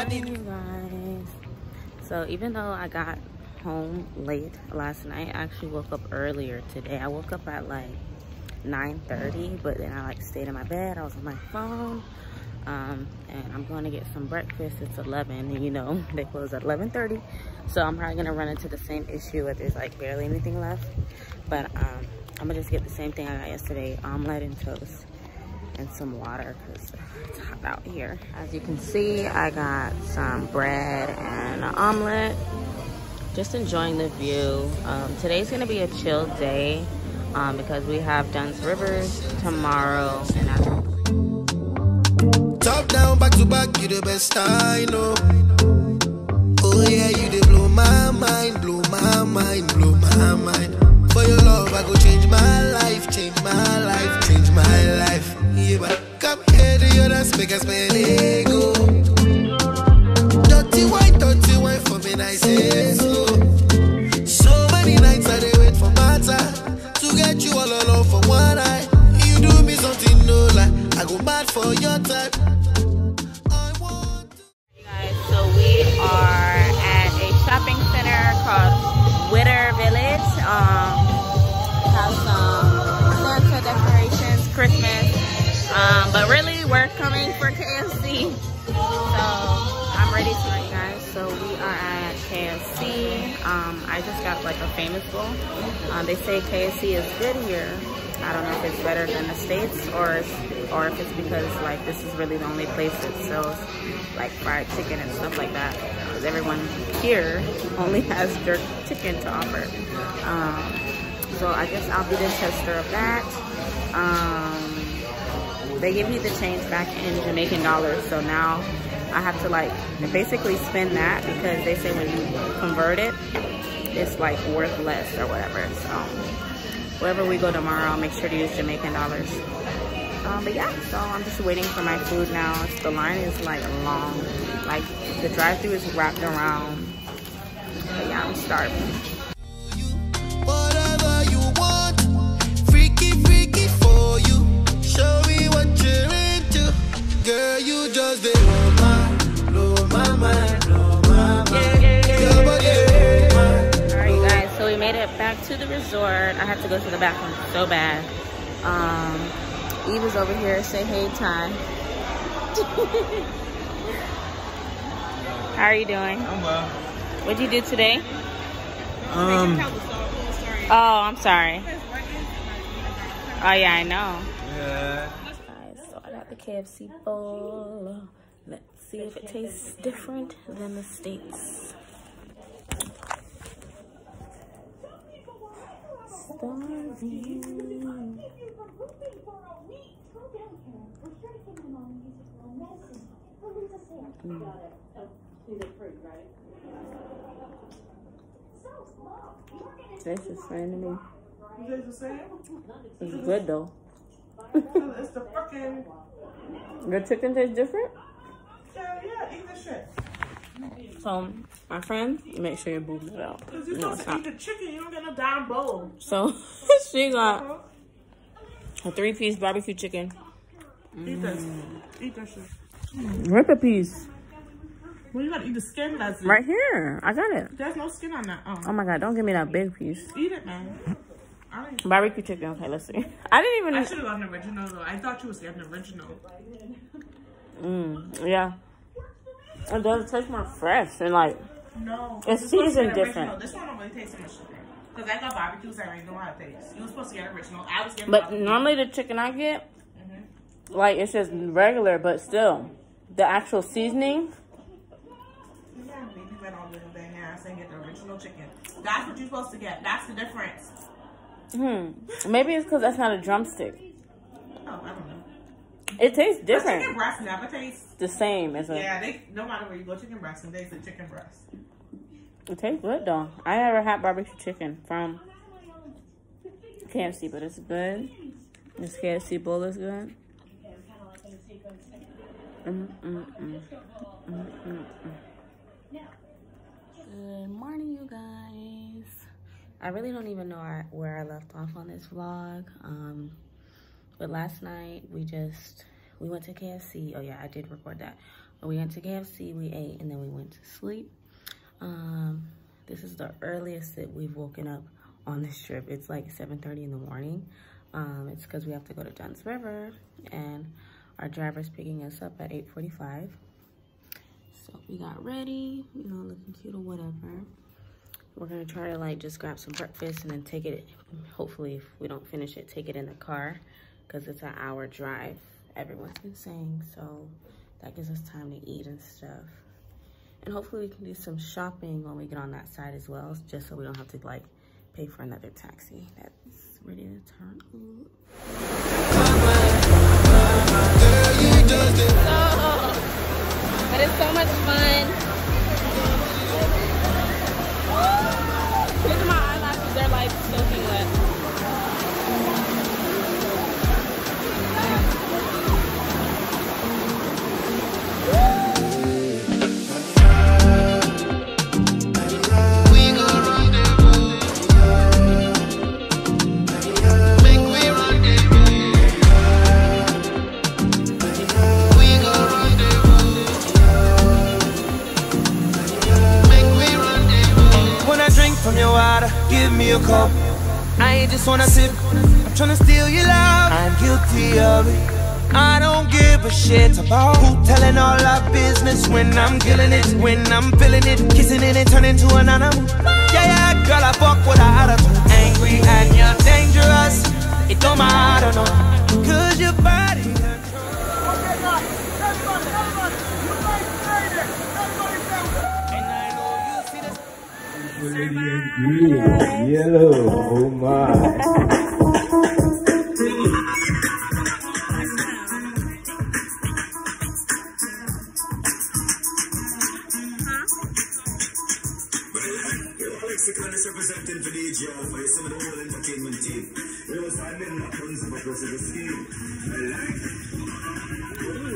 I needed. So even though I got home late last night, I actually woke up earlier today. I woke up at like 9:30, but then I like stayed in my bed. I was on my phone, and I'm going to get some breakfast. It's 11, and you know they close at 11:30, so I'm probably gonna run into the same issue where there's like barely anything left. But I'm gonna just get the same thing I got yesterday: omelet and toast and some water, because it's hot out here. As you can see, I got some bread and an omelet. Just enjoying the view. Today's gonna be a chill day because we have Dunns Rivers tomorrow. And top down, back to back, you the best I know. Oh yeah, you did blow my mind, blow my mind, blow my mind. For your love, I go change my life, change my life, change my life. Yeah, but come here to your dance, make us my ego. Dirty wine for me, I say so. So many nights I did wait for my time to get you all alone for one night. You do me something, no lie. I go mad for your time. I want to... Hey guys, so we are at a shopping center called Witter Village. Have some Santa decorations, Christmas. But really, we're coming for KFC, so I'm ready to eat, guys. So we are at KFC. I just got like a famous bowl. They say KFC is good here. I don't know if it's better than the States, or if it's because like this is really the only place that sells like fried chicken and stuff like that, because everyone here only has jerk chicken to offer. So I guess I'll be the tester of that. They give me the change back in Jamaican dollars, so now I have to like basically spend that, because they say when you convert it, it's like worth less or whatever. So wherever we go tomorrow, I'll make sure to use Jamaican dollars. But yeah, so I'm just waiting for my food now. The line is like long, like the drive-thru is wrapped around. But yeah, I'm starving. Girl, you just did blow my mind, blow my mind. Yeah. Alright, you guys, so we made it back to the resort. I had to go to the bathroom so bad. Eve is over here. Say hey, Ty. How are you doing? I'm well. What'd you do today? Oh, I'm sorry. Oh, yeah, I know. Yeah. The KFC bowl. Let's see if it tastes different than the States. Starving. This is fine to me. It's good though. It's the fucking... Your chicken tastes different? Yeah, eat this shit. So, my friend, make sure you boobs it out. Because you're supposed to eat the chicken, you don't get no damn bowl. So, she got a 3-piece barbecue chicken. Eat this. Eat that shit. Rip a piece. Well, you gotta eat the skin that's right here. I got it. There's no skin on that. Oh my God, don't give me that big piece. Eat it, man. Barbecue chicken. Okay, let's see. I didn't even... I should have gotten original, though. I thought you was getting original. Yeah. It does taste more fresh and, like... No. It's seasoned different. This one don't really taste much different. Because I got barbecues that I already know how it tastes. You were supposed to get original. I was getting... But barbecue. Normally the chicken I get, like, it's just regular, but still, the actual seasoning... Yeah, maybe went all little bit now. I get the original chicken. That's what you're supposed to get. That's the difference. Maybe it's because that's not a drumstick. Oh, I don't know. It tastes different. But chicken breast never tastes the same as a... Yeah, they, no matter where you go, chicken breast, and they say chicken breast. It tastes good though. I never had barbecue chicken from KFC, but it's good. This KFC bowl is good. Good morning, you guys. I really don't even know where I left off on this vlog, but last night we went to KFC. Oh yeah, I did record that. We went to KFC, we ate, and then we went to sleep. This is the earliest that we've woken up on this trip. It's like 7:30 in the morning. It's because we have to go to Dunns River, and our driver's picking us up at 8:45. So we got ready, you know, looking cute or whatever. We're gonna try to like just grab some breakfast and then take it, hopefully if we don't finish it, take it in the car, because it's an hour drive, everyone's been saying. So that gives us time to eat and stuff. And hopefully we can do some shopping when we get on that side as well, just so we don't have to like pay for another taxi that's ready to turn up. But it's so much fun. Look at my eyelashes, they're like soaking wet. Give me a cup, I just wanna sip. I'm tryna steal your love, I'm guilty of it. I don't give a shit about who telling all our business when I'm killing it, when I'm feeling it, kissing it and turning to an animal. Yeah, yeah, girl, I fuck with her attitude. Angry and you're dangerous, it don't matter, no, cause your body hurts. Okay, guys, everybody, you guys stay there, everybody stay there. Yellow, oh my. Ooh,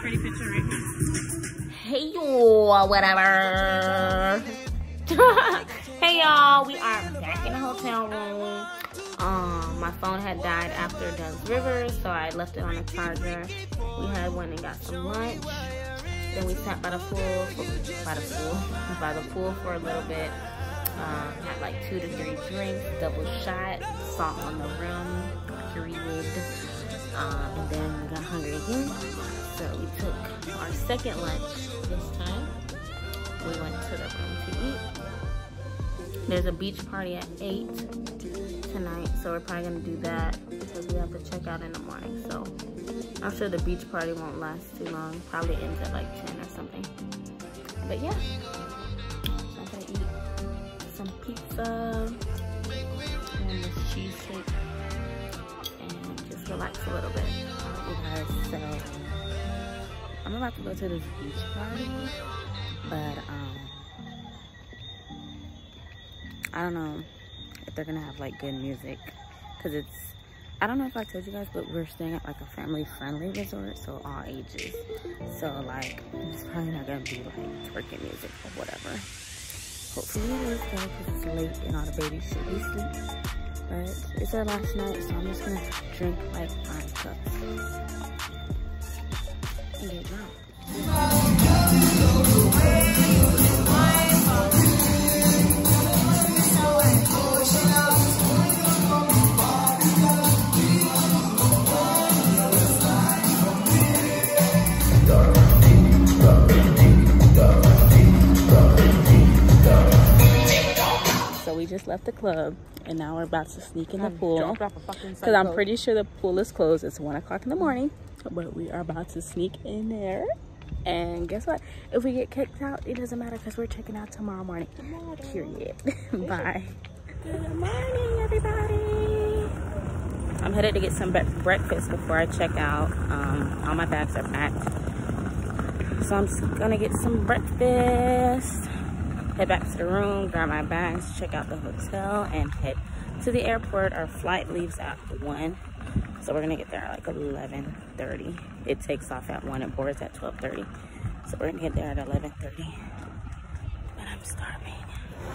pretty picture right here. Hey, yo, whatever. Hey y'all, we are back in the hotel room. My phone had died after Dunns River, so I left it on the charger. We had one and got some lunch. Then we sat by the pool for a little bit. Had like 2 to 3 drinks, double shot, salt on the rim, period. And then we got hungry again, so we took our second lunch this time. We went to the room to eat. There's a beach party at 8 tonight, so we're probably gonna do that because we have to check out in the morning. So I'm sure the beach party won't last too long. Probably ends at like 10 or something. But yeah, I'm gonna eat some pizza and this cheese shake and just relax a little bit. So I'm about to go to this beach party, but I don't know if they're gonna have like good music, cause it's, I don't know if I told you guys, but we're staying at like a family-friendly resort, so all ages. So like, it's probably not gonna be like twerking music or whatever. Hopefully it is though, cause it's late and all the babies should be asleep. But it's our last night, so I'm just gonna drink like 5 cups and get drunk. Just left the club and now we're about to sneak in the pool because I'm pretty sure the pool is closed. It's 1 o'clock in the morning, but we are about to sneak in there. And guess what? If we get kicked out, it doesn't matter because we're checking out tomorrow morning. Period. Bye. Good morning, everybody. I'm headed to get some breakfast before I check out. All my bags are packed, so I'm just gonna get some breakfast. Head back to the room, grab my bags, check out the hotel, and head to the airport. Our flight leaves at 1, so we're gonna get there at like 11:30. It takes off at 1 and boards at 12:30, so we're gonna get there at 11:30. But I'm starving.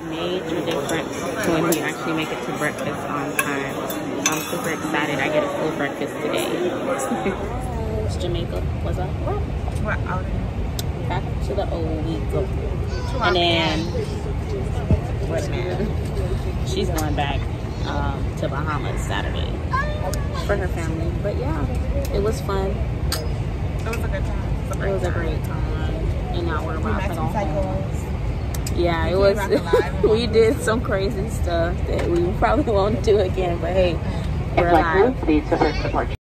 Major difference when we actually make it to breakfast on time. I'm super excited. I get a full breakfast today. It's Jamaica. What's up? We're out. happened to the old week? And then what now? She's going back to Bahamas Saturday for her family. But yeah, it was fun. It was a good time. It was a great time. And now we're wrapping all home. Yeah, it was. We did some crazy stuff that we probably won't do again, but hey, we're alive.